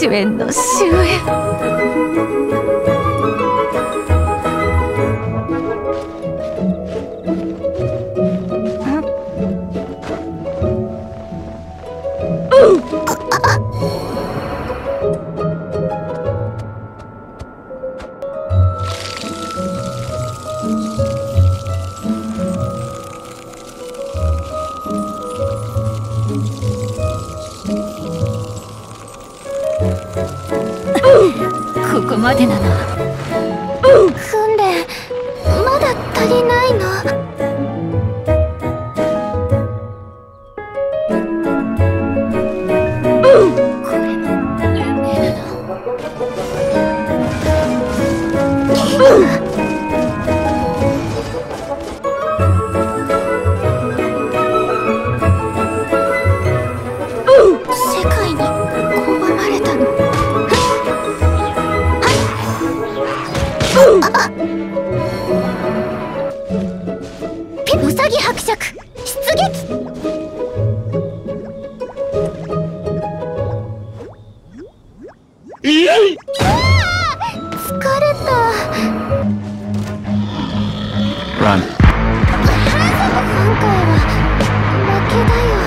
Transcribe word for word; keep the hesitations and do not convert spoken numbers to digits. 主演の終演。ここまでなの。訓練まだ足りないの。これも夢なの。世界に拒まれたの。 ウサギ伯爵出撃。いやい疲れた。今回は負けだよ。